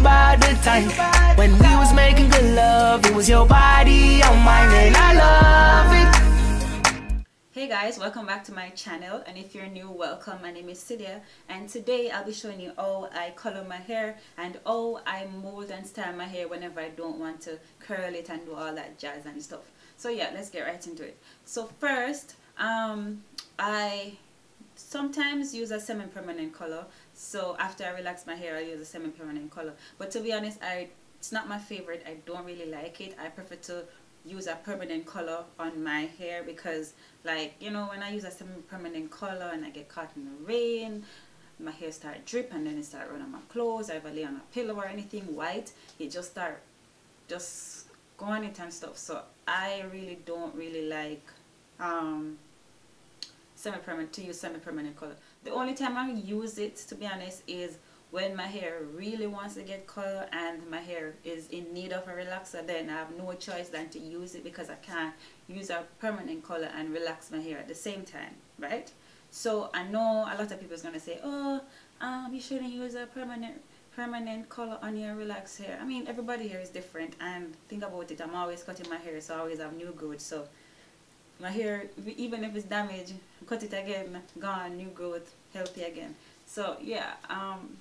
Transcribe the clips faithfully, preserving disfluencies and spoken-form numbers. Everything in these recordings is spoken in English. about the time when we was making good love. It was your body on mine and I love it. Hey guys, welcome back to my channel, and if you're new, welcome. My name is Sidia, and today I'll be showing you how I color my hair and how I mold and style my hair whenever I don't want to curl it and do all that jazz and stuff. So yeah, let's get right into it. So first, um, I sometimes use a semi-permanent color. So after I relax my hair, I use a semi-permanent color. But to be honest, I it's not my favorite. I don't really like it. I prefer to use a permanent color on my hair because, like, you know, when I use a semi-permanent color and I get caught in the rain, my hair start drip and then it start running on my clothes. I ever lay on a pillow or anything white, it just start just going it and stuff. So I really don't really like um semi-permanent, to use semi-permanent color. The only time I use it, to be honest, is when my hair really wants to get color and my hair is in need of a relaxer. Then I have no choice than to use it because I can't use a permanent color and relax my hair at the same time, right? So I know a lot of people is gonna say, oh, um, you shouldn't use a permanent permanent color on your relaxed hair. I mean, everybody here is different, and think about it, I'm always cutting my hair, so I always have new growth. So my hair, even if it's damaged, cut it again, gone, new growth, healthy again. So yeah, um,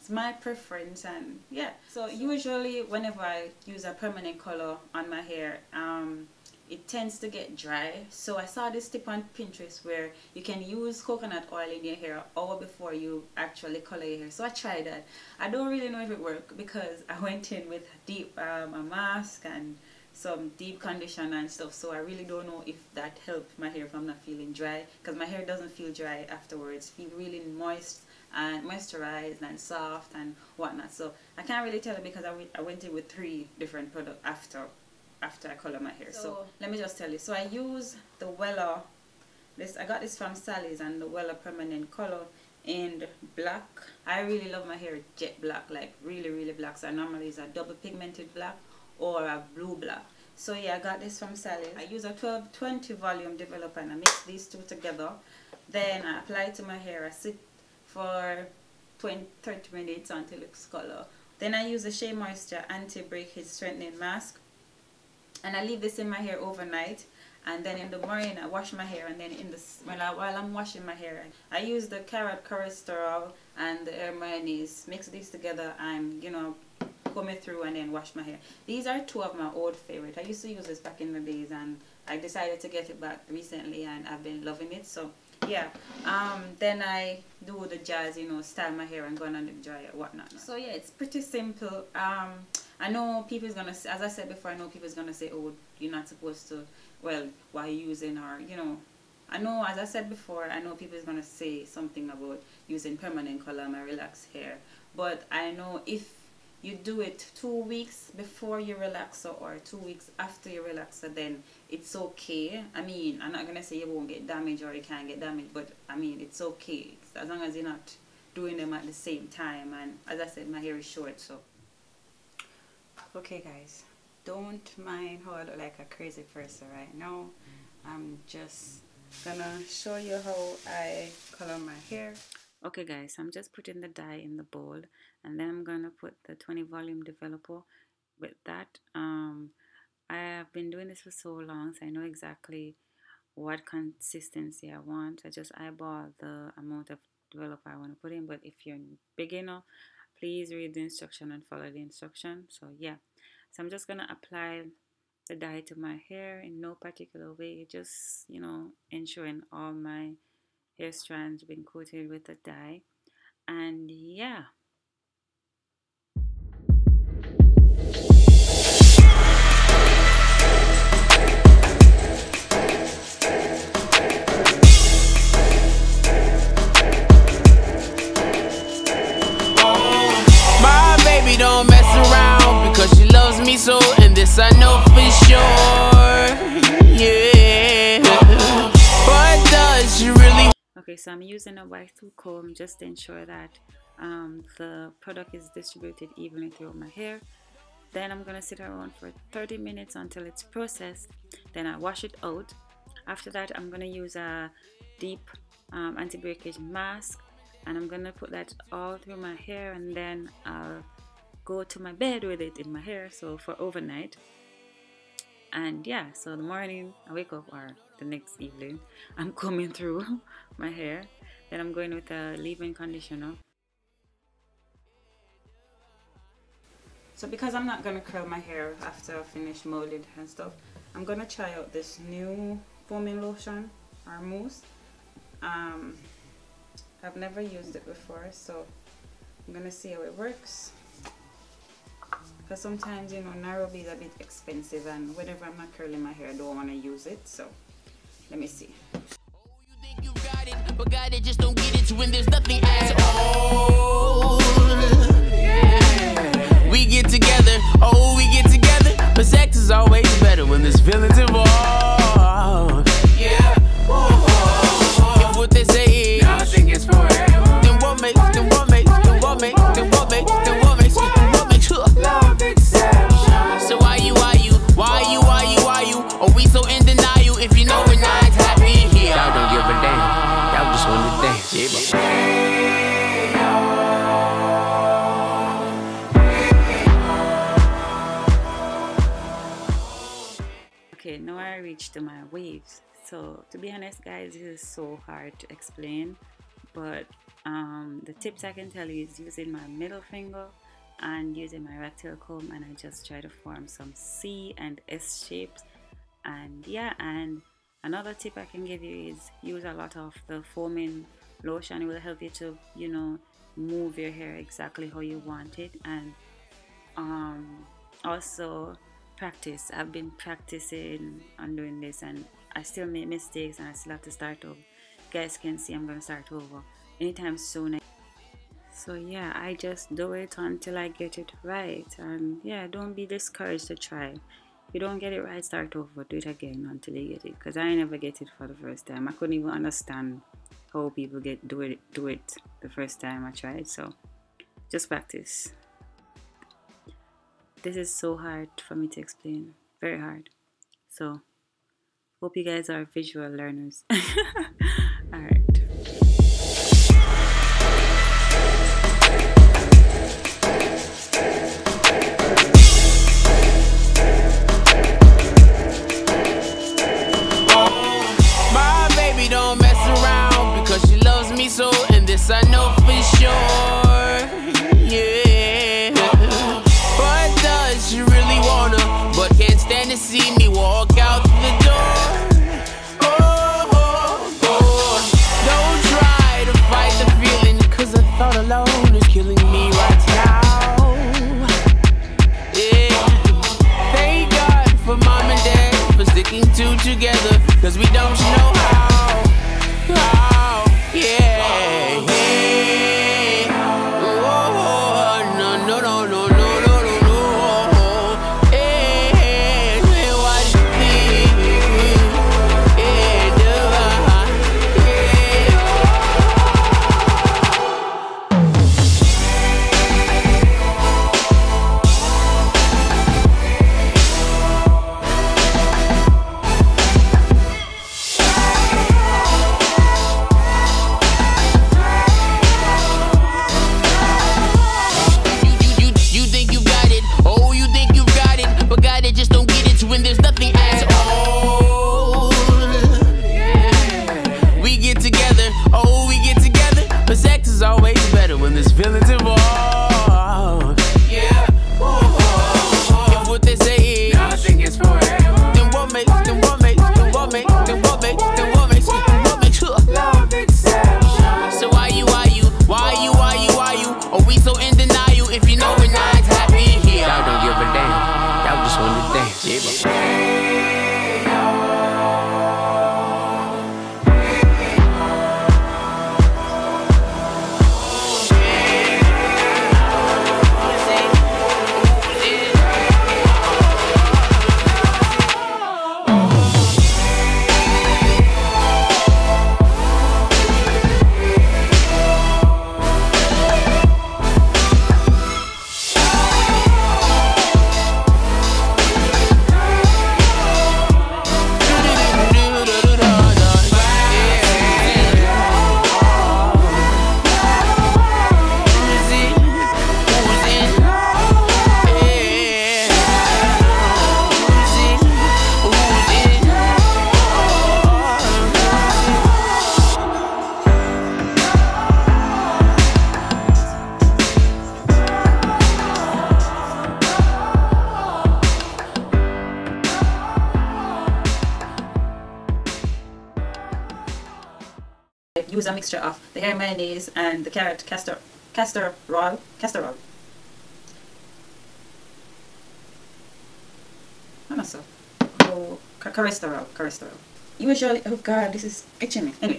it's my preference, and yeah. So usually whenever I use a permanent color on my hair, um, it tends to get dry. So I saw this tip on Pinterest where you can use coconut oil in your hair or before you actually color your hair. So I tried that. I don't really know if it worked because I went in with deep um, a mask and some deep conditioner and stuff, so I really don't know if that helped my hair if I'm not feeling dry, because my hair doesn't feel dry afterwards. Feel really moist and moisturized and soft and whatnot. So I can't really tell it because I, I went in with three different products after after I color my hair. So, so let me just tell you. So I use the Wella, this I got this from Sally's, and the Wella permanent color in black. I really love my hair jet black, like really really black. So I normally use a double pigmented black or a blue black. So yeah, I got this from Sally's. I use a twelve twenty volume developer and I mix these two together. Then I apply it to my hair. I sit for twenty to thirty minutes until it's color. Then I use a Shea Moisture anti-breakage strengthening mask, and I leave this in my hair overnight. And then in the morning I wash my hair, and then in the when I, while I'm washing my hair, I use the Carrot Cholesterol and the Hair Mayonnaise. Mix these together and, you know, comb it through and then wash my hair. These are two of my old favorite. I used to use this back in the days, and I decided to get it back recently, and I've been loving it. So yeah, um then I do the jazz, you know, style my hair and go on the dryer, whatnot. So yeah, it's pretty simple. um I know people's gonna, as I said before, I know people's gonna say, oh, you're not supposed to, well, why using, or, you know, I know, as I said before, I know people's gonna say something about using permanent color on my relaxed hair. But I know if you do it two weeks before your relaxer or two weeks after your relaxer, then it's okay. I mean, I'm not gonna say you won't get damaged or you can't get damaged, but I mean, it's okay as long as you're not doing them at the same time. And as I said, my hair is short, so. Okay guys, don't mind how I look like a crazy person right now. I'm just gonna show you how I color my hair. Okay guys, so I'm just putting the dye in the bowl, and then I'm gonna put the twenty volume developer with that. um I have been doing this for so long, so I know exactly what consistency I want. I just eyeball the amount of developer I want to put in. But if you're a beginner, please read the instruction and follow the instruction. So yeah, so I'm just gonna apply the dye to my hair in no particular way, just, you know, ensuring all my hair strands been coated with the dye. And yeah, my baby don't mess around because she loves me so, and this I know for sure. Yeah, but does she really? Okay, so I'm using a wide-tooth comb just to ensure that um, the product is distributed evenly through my hair. Then I'm gonna sit around for thirty minutes until it's processed. Then I wash it out. After that, I'm gonna use a deep um, anti-breakage mask, and I'm gonna put that all through my hair, and then I'll go to my bed with it in my hair, so for overnight. And yeah, so the morning I wake up, or the next evening, I'm combing through my hair. Then I'm going with a leave-in conditioner. So because I'm not going to curl my hair after I finish molding and stuff, I'm going to try out this new foaming lotion or mousse. Um, I've never used it before, so I'm going to see how it works. Because sometimes, you know, Nairobi is a bit expensive, and whenever I'm not curling my hair, I don't want to use it. So let me see. Oh, you think you got it, but got it, just don't get it when there's nothing at all. Yeah. We get together, oh, we get together, but sex is always better when there's feelings involved. Yeah. Oh. If what they say is nothing is forever, then what makes, then what makes, then what makes, then what makes, then what makes, then what makes you love exception? So why you, why you, why you, why you, why you? Are we so in denial if you know we're not happy here? Y'all don't give a damn. Y'all just want to dance. Yeah, okay, now I reach to my waves. So to be honest guys, this is so hard to explain, but um, the tips I can tell you is using my middle finger and using my rectal comb, and I just try to form some C and S shapes. And yeah, and another tip I can give you is use a lot of the foaming lotion. It will help you to, you know, move your hair exactly how you want it. And um, also practice. I've been practicing on doing this, and I still make mistakes, and I still have to start over. You guys can see I'm gonna start over anytime soon. So yeah, I just do it until I get it right. And yeah, don't be discouraged to try. If you don't get it right, start over, do it again until you get it, because I never get it for the first time. I couldn't even understand how people get do it do it the first time I tried. So just practice. This is so hard for me to explain, very hard. So hope you guys are visual learners. All right. My baby don't mess around because she loves me so, and this I know for sure. See me walk out the door. Oh, oh, oh. Don't try to fight the feeling, cause I thought alone is killing me right now. Yeah. Thank God for mom and dad for sticking two together, cause we don't know how. How, yeah. Oh, no, no, no, no, no. use a mixture of the hair mayonnaise and the carrot castor, castor oil, castor oil. Oh, cholesterol, cholesterol. Usually, oh god, this is itching me. Anyway,